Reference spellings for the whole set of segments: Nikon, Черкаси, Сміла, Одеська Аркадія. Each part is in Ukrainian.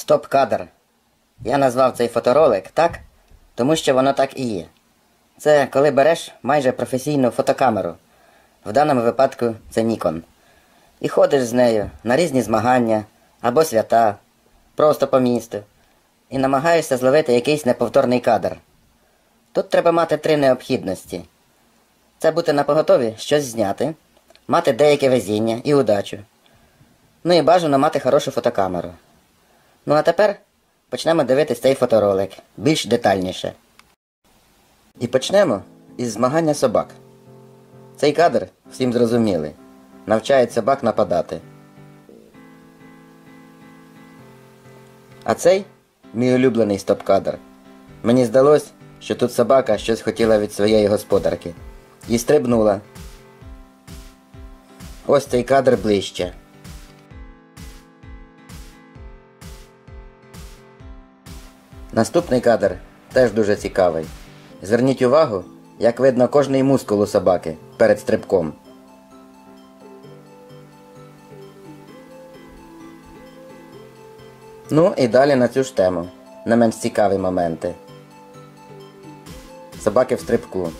Стоп-кадр. Я назвав цей фоторолик так, тому що воно так і є. Це коли береш майже професійну фотокамеру, в даному випадку це Nikon, і ходиш з нею на різні змагання або свята, просто по місту, і намагаєшся зловити якийсь неповторний кадр. Тут треба мати три необхідності. Це бути напоготові щось зняти, мати деяке везіння і удачу. Ну і бажано мати хорошу фотокамеру. Ну а тепер почнемо дивитись цей фоторолик більш детальніше. І почнемо із змагання собак. Цей кадр всім зрозумілий. Навчають собак нападати. А цей мій улюблений стоп-кадр. Мені здалось, що тут собака щось хотіла від своєї господарки. І стрибнула. Ось цей кадр ближче. Наступний кадр теж дуже цікавий. Зверніть увагу, як видно кожний мускул у собаки перед стрибком. Ну і далі на цю ж тему, не менш цікаві моменти. Собаки в стрибку.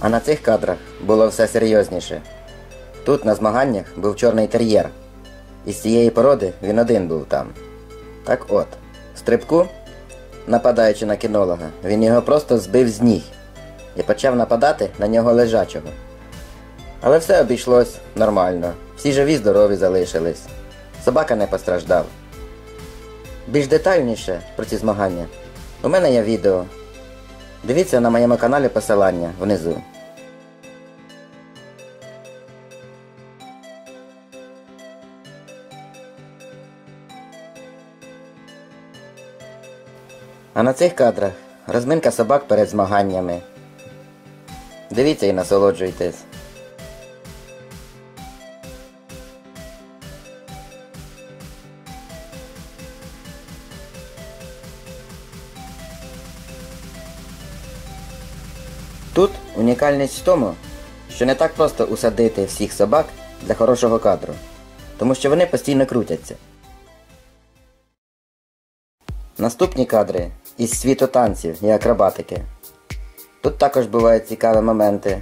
А на цих кадрах було все серйозніше. Тут на змаганнях був чорний тер'єр. Із цієї породи він один був там. Так от, в стрибку, нападаючи на кінолога, він його просто збив з ніг і почав нападати на нього лежачого. Але все обійшлось нормально, всі живі-здорові залишились. Собака не постраждав. Більш детальніше про ці змагання у мене є відео. Дивіться на моєму каналі посилання внизу. А на цих кадрах розминка собак перед змаганнями. Дивіться і насолоджуйтесь. Тут унікальність в тому, що не так просто усадити всіх собак для хорошого кадру, тому що вони постійно крутяться. Наступні кадри із світу танців і акробатики. Тут також бувають цікаві моменти.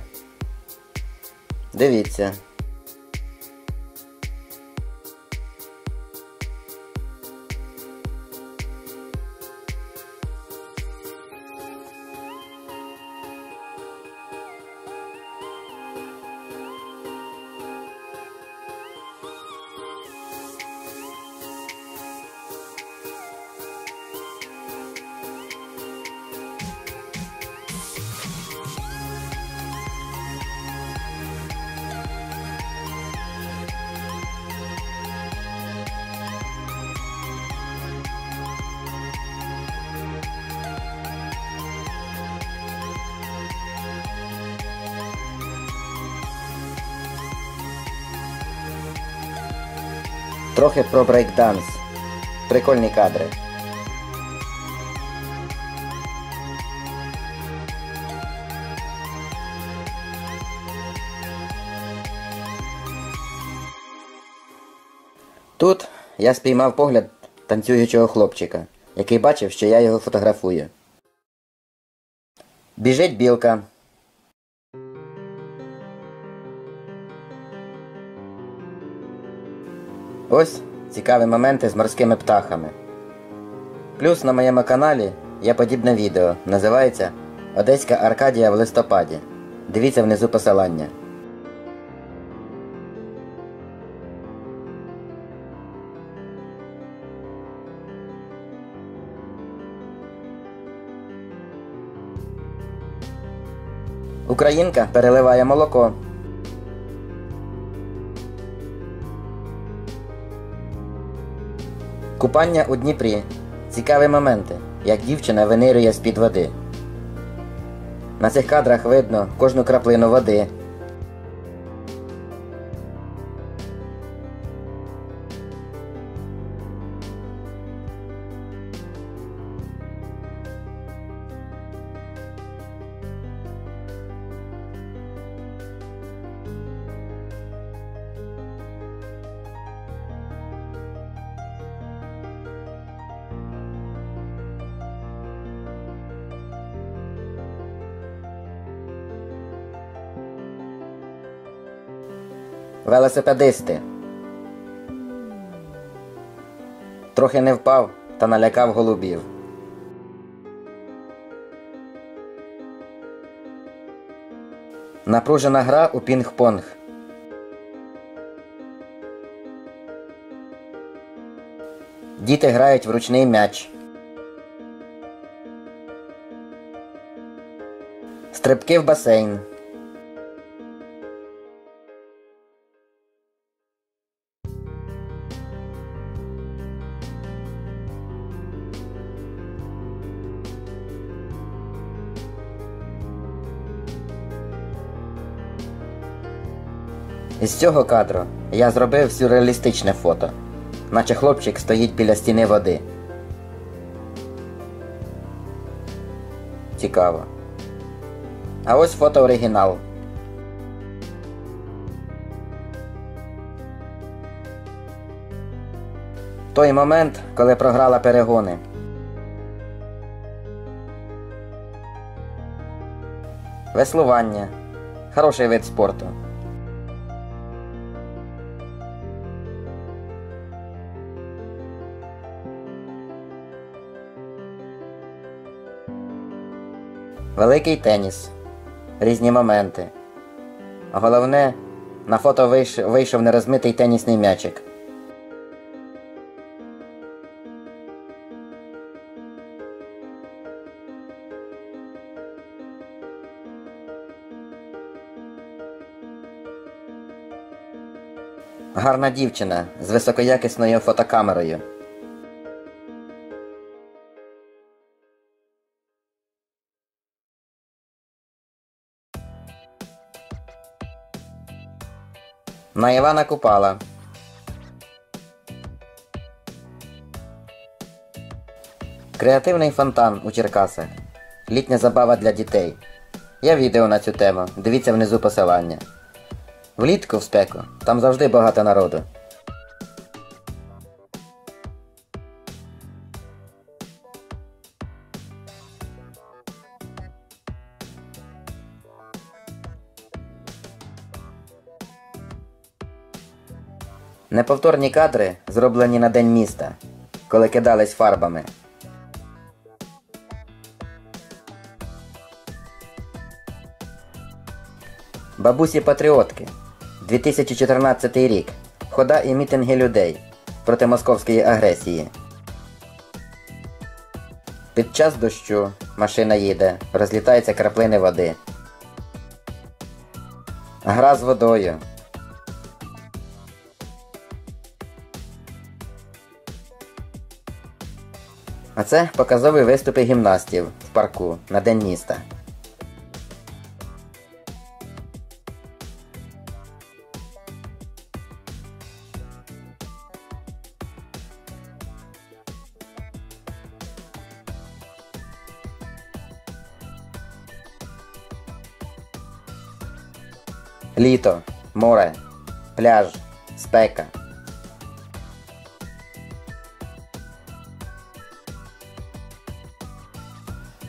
Дивіться. Трохи про брейк-данс. Прикольні кадри. Тут я спіймав погляд танцюючого хлопчика, який бачив, що я його фотографую. Біжить білка. Ось цікаві моменти з морськими птахами. Плюс на моєму каналі є подібне відео, називається «Одеська Аркадія в листопаді». Дивіться внизу посилання. Українка переливає молоко. Купання у Дніпрі. Цікаві моменти, як дівчина винирює з-під води. На цих кадрах видно кожну краплину води. Велосипедисти. Трохи не впав та налякав голубів. Напружена гра у пінг-понг. Діти грають в ручний м'яч. Стрибки в басейн. Із цього кадру я зробив сюрреалістичне фото, наче хлопчик стоїть біля стіни води. Цікаво. А ось фото оригінал. Той момент, коли програла перегони. Веслування. Хороший вид спорту. Великий теніс. Різні моменти. Головне, на фото вийшов нерозмитий тенісний м'ячик. Гарна дівчина з високоякісною фотокамерою. На Івана Купала. Креативний фонтан у Черкасах. Літня забава для дітей. Є відео на цю тему, дивіться внизу посилання. Влітку в спеку, там завжди багато народу. Неповторні кадри зроблені на День міста, коли кидались фарбами. Бабусі-патріотки. 2014 рік. Хода і мітинги людей проти московської агресії. Під час дощу машина їде, розлітаються краплини води. Гра з водою. А це показові виступи гімнастів в парку на День міста. Літо, море, пляж, спека.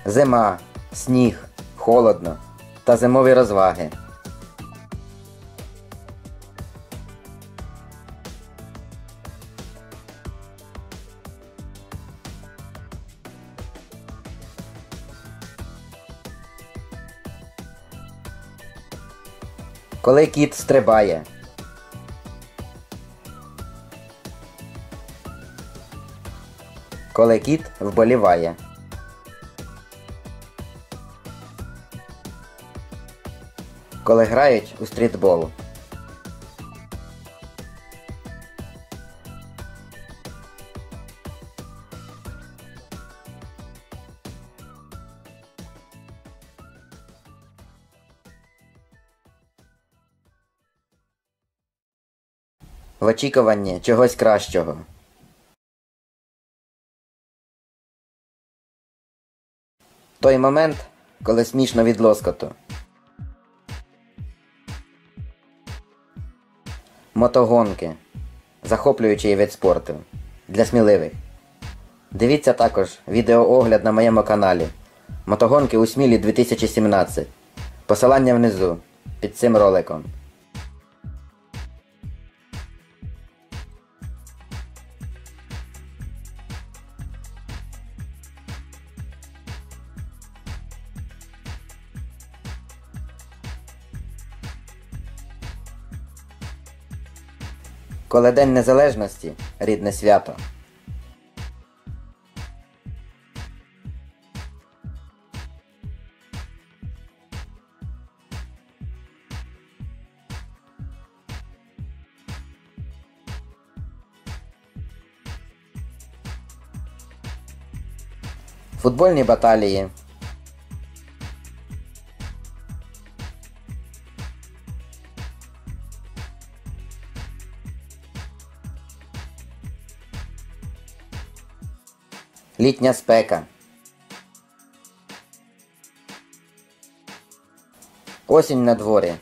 Зима, сніг, холодно та зимові розваги. Коли кіт стрибає. Коли кіт вболіває. Коли грають у стрітбол. В очікуванні чогось кращого. Той момент, коли смішно від лоскоту. Мотогонки. Захоплюючий вид спорту. Для сміливих. Дивіться також відеоогляд на моєму каналі «Мотогонки у Смілі 2017». Посилання внизу, під цим роликом. коли День Незалежності – рідне свято. Футбольні баталії, літня спека. Осінь на дворі.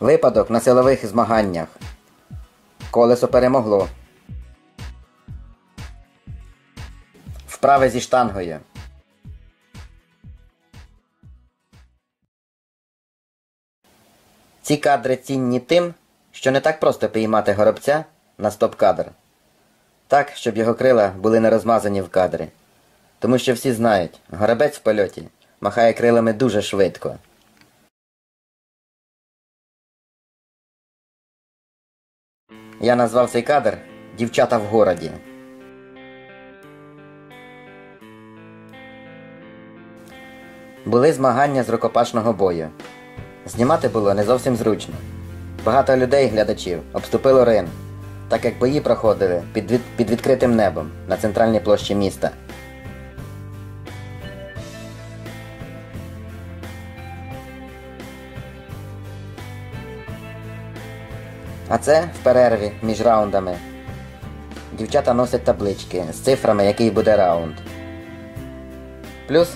Випадок на силових змаганнях. Колесо перемогло. Вправи зі штангою. Ці кадри цінні тим, що не так просто піймати горобця на стоп-кадр. Так, щоб його крила були не розмазані в кадрі. Тому що всі знають, горобець в польоті махає крилами дуже швидко. Я назвав цей кадр «Дівчата в городі». Були змагання з рукопашного бою. Знімати було не зовсім зручно. Багато людей-глядачів обступило ринг, так як бої проходили під відкритим небом на центральній площі міста. А це в перерві між раундами. Дівчата носять таблички з цифрами, який буде раунд. Плюс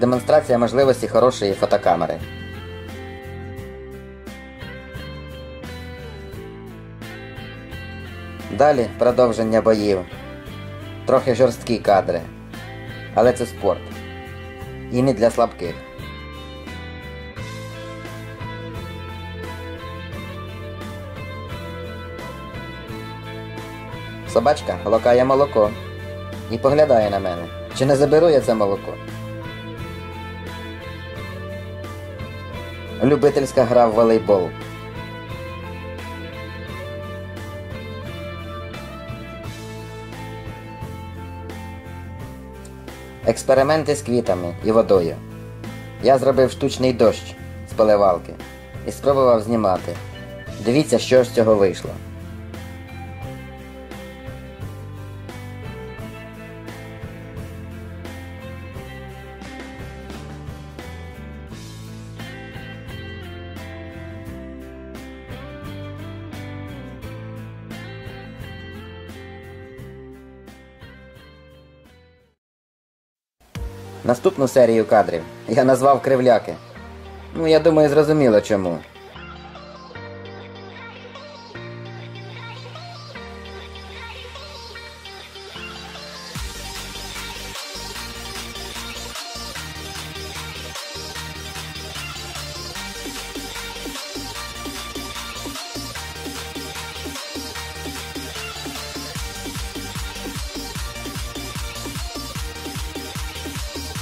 демонстрація можливості хорошої фотокамери. Далі продовження боїв. Трохи жорсткі кадри. Але це спорт. І не для слабких. Собачка локає молоко і поглядає на мене. Чи не заберу я це молоко? Любительська гра в волейбол. Експерименти з квітами і водою. Я зробив штучний дощ з поливалки і спробував знімати. Дивіться, що з цього вийшло. Наступну серію кадрів я назвав «Кривляки». Ну, я думаю, зрозуміло чому.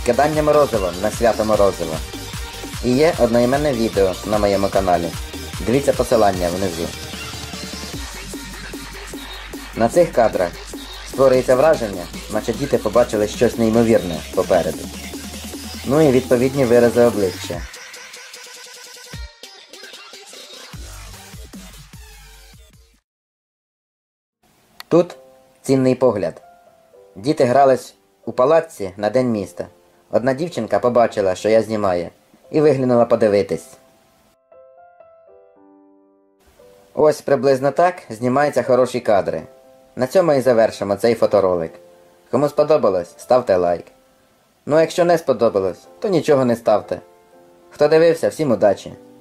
Кидання морозива на свято морозива. І є одноіменне відео на моєму каналі. Дивіться посилання внизу. На цих кадрах створюється враження, наче діти побачили щось неймовірне попереду. Ну і відповідні вирази обличчя. Тут цінний погляд. Діти грались у палатці на День міста. Одна дівчинка побачила, що я знімаю, і виглянула подивитись. Ось приблизно так знімаються хороші кадри. На цьому і завершимо цей фоторолик. Кому сподобалось, ставте лайк. Ну а якщо не сподобалось, то нічого не ставте. Хто дивився, всім удачі!